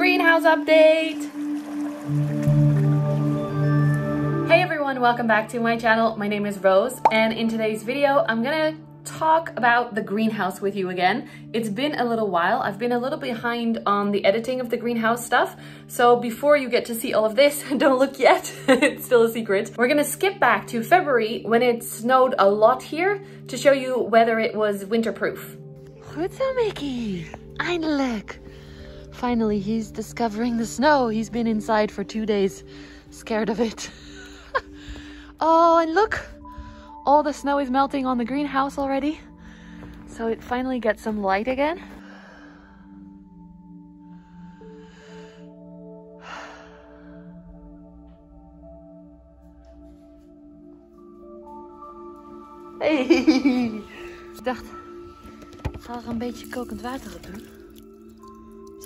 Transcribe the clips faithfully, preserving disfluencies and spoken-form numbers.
Greenhouse update! Hey everyone, welcome back to my channel. My name is Rose, and in today's video I'm gonna talk about the greenhouse with you again. It's been a little while. I've been a little behind on the editing of the greenhouse stuff, so before you get to see all of this, don't look yet. It's still a secret. We're gonna skip back to February when it snowed a lot here to show you whether it was winterproof. Goed zo, Mickey. Eindelijk. Finally, he's discovering the snow. He's been inside for two days, scared of it. Oh, and look, all the snow is melting on the greenhouse already. So it finally gets some light again. Hey, ik dacht, ik ga er een beetje kokend water op doen.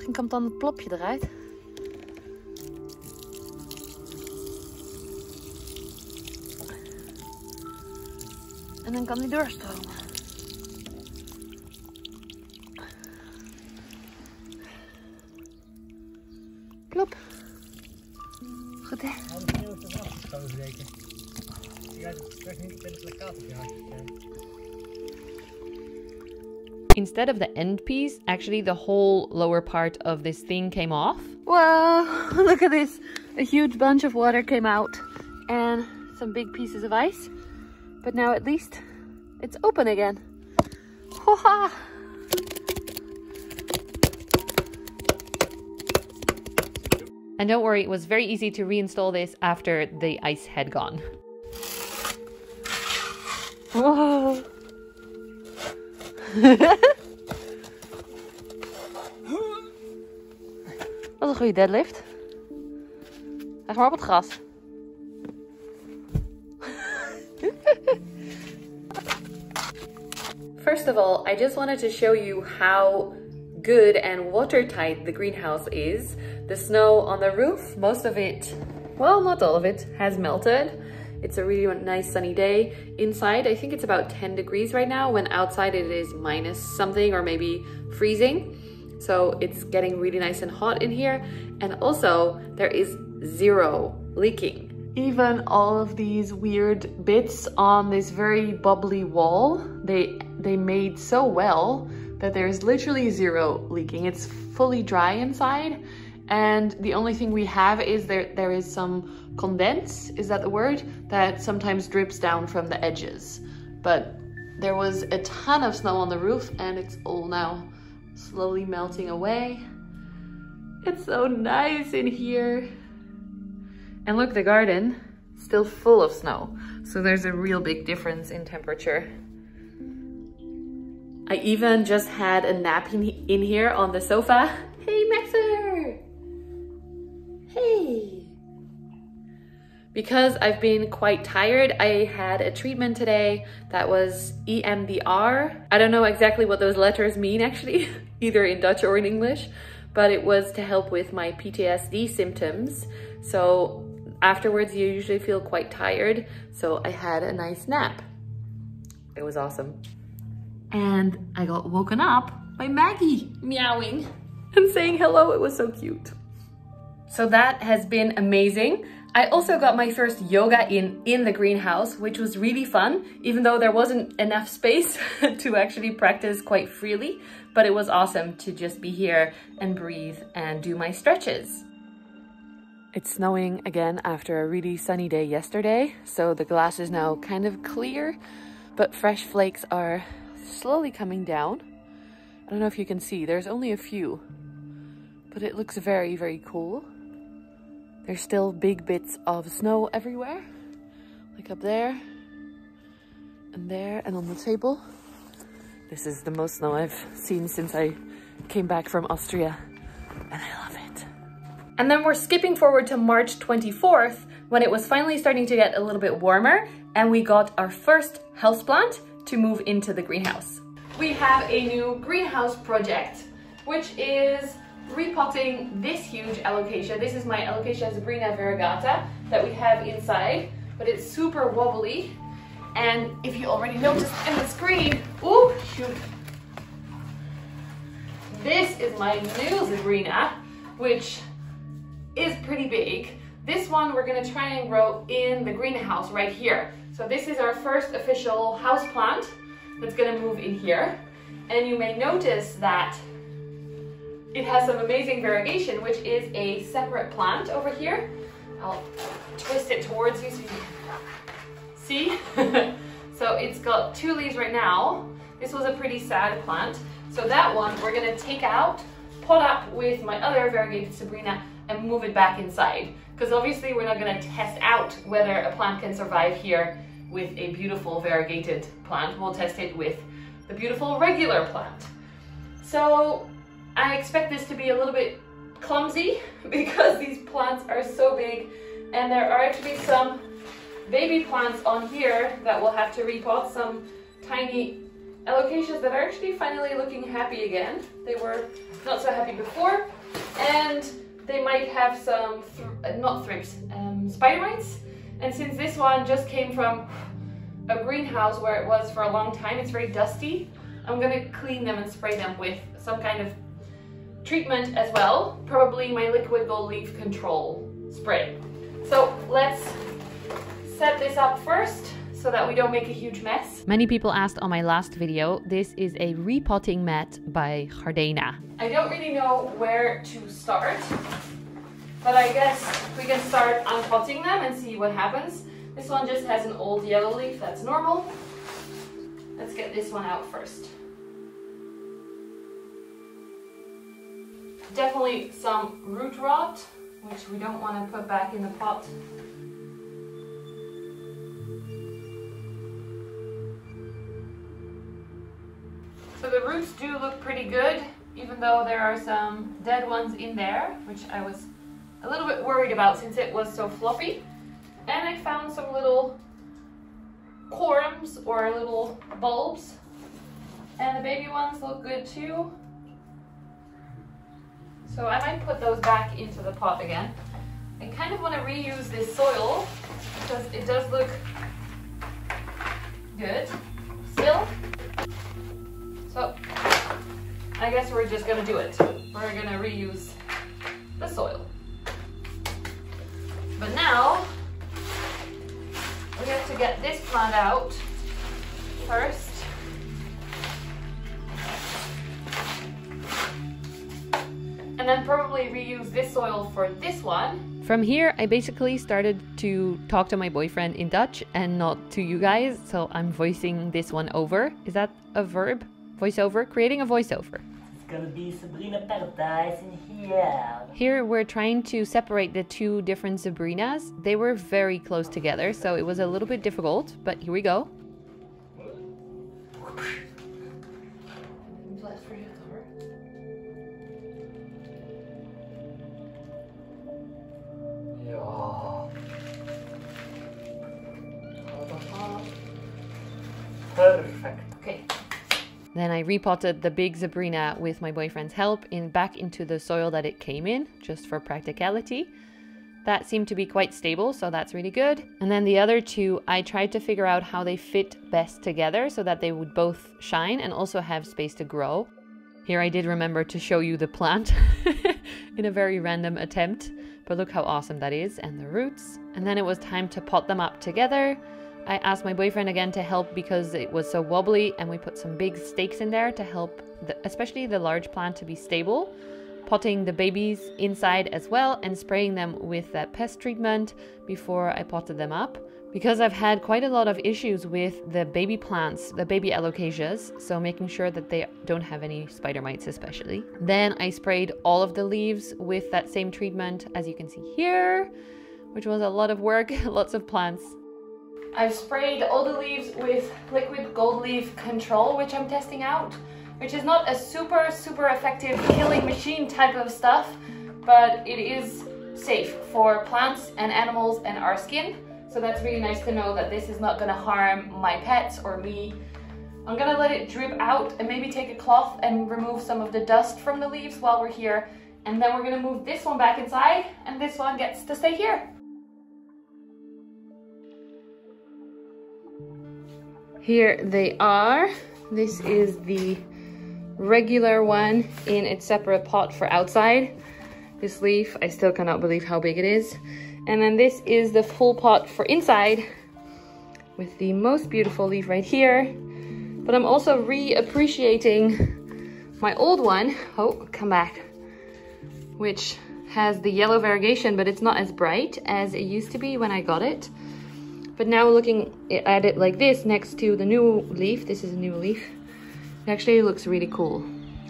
Misschien komt dan het plopje eruit. En dan kan die doorstromen. Plop. Goed, hè? Nou, de sneeuw is eraf gekomen, zeker. Ja, het krijgt niet met het plakkaat op je hartje. Instead of the end piece, actually the whole lower part of this thing came off. Wow, look at this. A huge bunch of water came out and some big pieces of ice. But now at least it's open again. Ho-ha! And don't worry, it was very easy to reinstall this after the ice had gone. Whoa! Wat een goede deadlift. Leg maar op het gras. First of all, I just wanted to show you how good and watertight the greenhouse is. The snow on the roof, most of it, well, not all of it, has melted. It's a really nice sunny day. Inside, I think it's about ten degrees right now, when outside it is minus something or maybe freezing. So it's getting really nice and hot in here. And also there is zero leaking. Even all of these weird bits on this very bubbly wall, they, they made so well that there's literally zero leaking. It's fully dry inside. And the only thing we have is there there is some condense, is that the word? That sometimes drips down from the edges. But there was a ton of snow on the roof and it's all now slowly melting away. It's so nice in here. And look, the garden, still full of snow. So there's a real big difference in temperature. I even just had a nap in, in here on the sofa. Hey, Maxer! Hey! Because I've been quite tired, I had a treatment today that was E M D R. I don't know exactly what those letters mean actually, either in Dutch or in English, but it was to help with my P T S D symptoms. So afterwards you usually feel quite tired, so I had a nice nap. It was awesome. And I got woken up by Maggie meowing and saying hello. It was so cute. So that has been amazing. I also got my first yoga in in the greenhouse, which was really fun, even though there wasn't enough space to actually practice quite freely, but it was awesome to just be here and breathe and do my stretches. It's snowing again after a really sunny day yesterday, so the glass is now kind of clear, but fresh flakes are slowly coming down. I don't know if you can see, there's only a few, but it looks very, very cool. There's still big bits of snow everywhere, like up there and there and on the table. This is the most snow I've seen since I came back from Austria, and I love it. And then we're skipping forward to March twenty-fourth, when it was finally starting to get a little bit warmer and we got our first houseplant to move into the greenhouse. We have a new greenhouse project, which is repotting this huge alocasia. This is my alocasia zebrina variegata that we have inside, but it's super wobbly. And if you already noticed in the screen, ooh, shoot. This is my new zebrina, which is pretty big. This one we're gonna try and grow in the greenhouse right here. So this is our first official house plant that's gonna move in here. And you may notice that it has some amazing variegation, which is a separate plant over here. I'll twist it towards you so you can see. So it's got two leaves right now. This was a pretty sad plant. So that one we're gonna take out, pot up with my other variegated Zebrina and move it back inside. Because obviously we're not gonna test out whether a plant can survive here with a beautiful variegated plant. We'll test it with the beautiful regular plant. So I expect this to be a little bit clumsy because these plants are so big, and there are actually some baby plants on here that we'll have to repot, some tiny alocasias that are actually finally looking happy again. They were not so happy before, and they might have some, thr uh, not thrips, um, spider mites. And since this one just came from a greenhouse where it was for a long time, it's very dusty, I'm gonna clean them and spray them with some kind of treatment as well, probably my liquid gold leaf control spray. So let's set this up first so that we don't make a huge mess. Many people asked on my last video, this is a repotting mat by Gardena. I don't really know where to start, but I guess we can start unpotting them and see what happens. This one just has an old yellow leaf, that's normal. Let's get this one out first. Definitely some root rot, which we don't want to put back in the pot. So the roots do look pretty good, even though there are some dead ones in there, which I was a little bit worried about since it was so floppy. And I found some little corms or little bulbs, and the baby ones look good too. So I might put those back into the pot again. I kind of want to reuse this soil because it does look good still. So I guess we're just gonna do it. We're gonna reuse the soil. But now we have to get this plant out first. And then probably reuse this soil for this one. From here, I basically started to talk to my boyfriend in Dutch and not to you guys. So I'm voicing this one over. Is that a verb? Voiceover, creating a voiceover. It's gonna be Zebrina paradise in here. Here we're trying to separate the two different Zebrinas. They were very close together, so it was a little bit difficult, but here we go. Perfect. Okay. Then I repotted the big Zebrina with my boyfriend's help in back into the soil that it came in, just for practicality. That seemed to be quite stable, so that's really good. And then the other two, I tried to figure out how they fit best together so that they would both shine and also have space to grow. Here I did remember to show you the plant in a very random attempt, but look how awesome that is, and the roots. And then it was time to pot them up together. I asked my boyfriend again to help because it was so wobbly, and we put some big stakes in there to help the, especially the large plant to be stable, potting the babies inside as well and spraying them with that pest treatment before I potted them up. Because I've had quite a lot of issues with the baby plants, the baby alocasias, so making sure that they don't have any spider mites especially. Then I sprayed all of the leaves with that same treatment as you can see here, which was a lot of work, lots of plants. I've sprayed all the leaves with liquid gold leaf control, which I'm testing out, which is not a super, super effective killing machine type of stuff, but it is safe for plants and animals and our skin. So that's really nice to know that this is not gonna harm my pets or me. I'm gonna let it drip out and maybe take a cloth and remove some of the dust from the leaves while we're here. And then we're gonna move this one back inside, and this one gets to stay here. Here they are. This is the regular one in its separate pot for outside. this leaf. I still cannot believe how big it is. And then this is the full pot for inside with the most beautiful leaf right here. But I'm also re-appreciating my old one. Oh, come back. Which has the yellow variegation, but it's not as bright as it used to be when I got it. But now looking at it like this next to the new leaf, this is a new leaf, it actually looks really cool.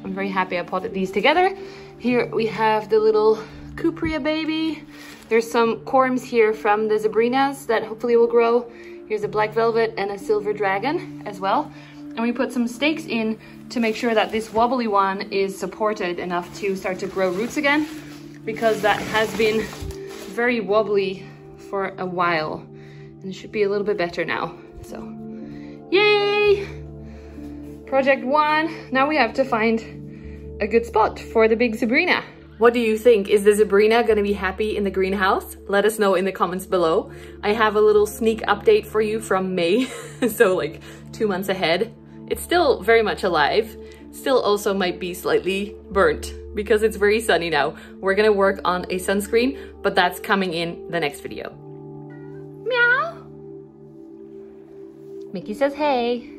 I'm very happy I potted these together. Here we have the little Cupria baby. There's some corms here from the zebrinas that hopefully will grow. Here's a black velvet and a silver dragon as well. And we put some stakes in to make sure that this wobbly one is supported enough to start to grow roots again, because that has been very wobbly for a while. And it should be a little bit better now, so yay! Project one, now we have to find a good spot for the big zebrina. What do you think? Is the zebrina gonna be happy in the greenhouse? Let us know in the comments below. I have a little sneak update for you from May, so like two months ahead. It's still very much alive, still also might be slightly burnt because it's very sunny now. We're gonna work on a sunscreen, but that's coming in the next video. Meow. Mickey says hey.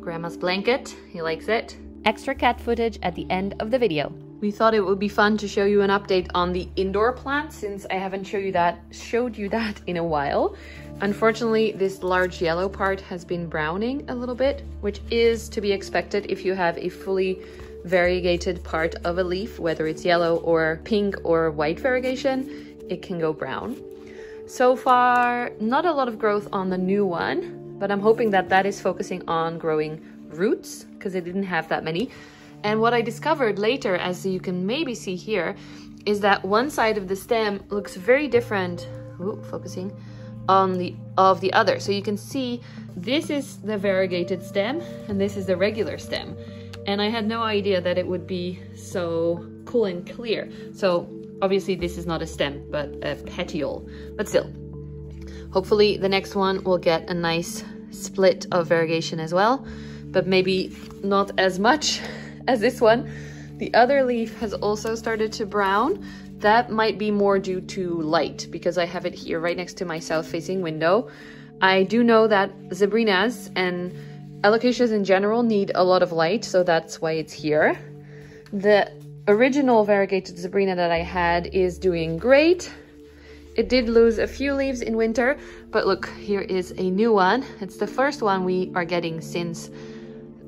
Grandma's blanket, he likes it. Extra cat footage at the end of the video. We thought it would be fun to show you an update on the indoor plants since I haven't show you that, showed you that in a while. Unfortunately, this large yellow part has been browning a little bit, which is to be expected if you have a fully variegated part of a leaf, whether it's yellow or pink or white variegation, it can go brown. So far, not a lot of growth on the new one, but I'm hoping that that is focusing on growing roots because it didn't have that many. And what I discovered later, as you can maybe see here, is that one side of the stem looks very different, ooh, focusing, on the of the other. So you can see this is the variegated stem and this is the regular stem. And I had no idea that it would be so cool and clear. So obviously this is not a stem, but a petiole, but still. Hopefully the next one will get a nice split of variegation as well, but maybe not as much as this one. The other leaf has also started to brown. That might be more due to light because I have it here right next to my south-facing window. I do know that zebrinas and alocasias in general need a lot of light, so that's why it's here. The original variegated zebrina that I had is doing great. It did lose a few leaves in winter, but look, here is a new one. It's the first one we are getting since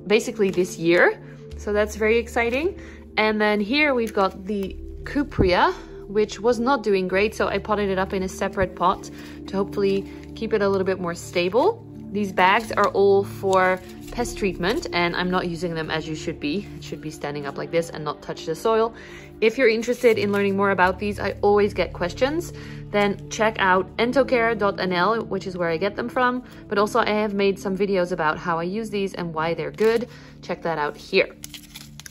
basically this year. So that's very exciting. And then here we've got the Cupria, which was not doing great. So I potted it up in a separate pot to hopefully keep it a little bit more stable. These bags are all for pest treatment and I'm not using them as you should be. It should be standing up like this and not touch the soil. If you're interested in learning more about these, I always get questions, then check out entocare dot N L, which is where I get them from. But also I have made some videos about how I use these and why they're good. Check that out here.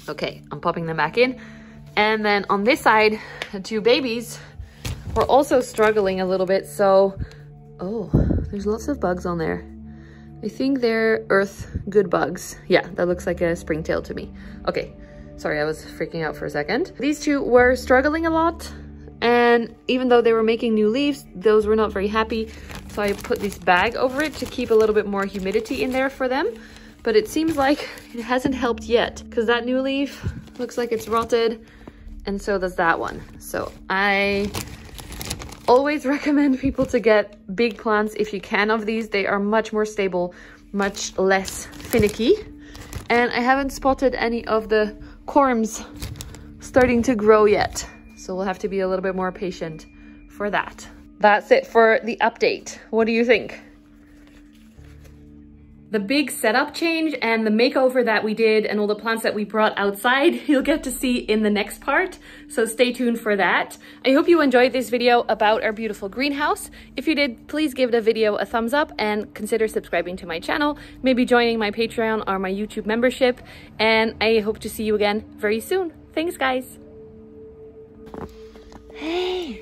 Okay, I'm popping them back in. And then on this side, the two babies were also struggling a little bit. So, oh, there's lots of bugs on there. I think they're earth good bugs. Yeah, that looks like a springtail to me. Okay, sorry, I was freaking out for a second. These two were struggling a lot, and even though they were making new leaves, those were not very happy. So I put this bag over it to keep a little bit more humidity in there for them. But it seems like it hasn't helped yet because that new leaf looks like it's rotted, and so does that one. So I always recommend people to get big plants if you can of these. They are much more stable, much less finicky. And I haven't spotted any of the corms starting to grow yet. So we'll have to be a little bit more patient for that. That's it for the update. What do you think? The big setup change and the makeover that we did and all the plants that we brought outside, you'll get to see in the next part. So stay tuned for that. I hope you enjoyed this video about our beautiful greenhouse. If you did, please give the video a thumbs up and consider subscribing to my channel, maybe joining my Patreon or my YouTube membership. And I hope to see you again very soon. Thanks, guys. Hey,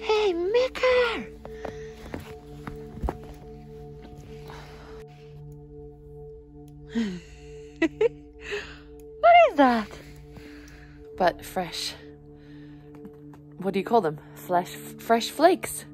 hey, Micker. What is that? But fresh. what do you call them? Flash, fresh flakes.